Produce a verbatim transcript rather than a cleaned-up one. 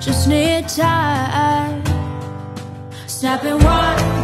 just need time. Snapping one.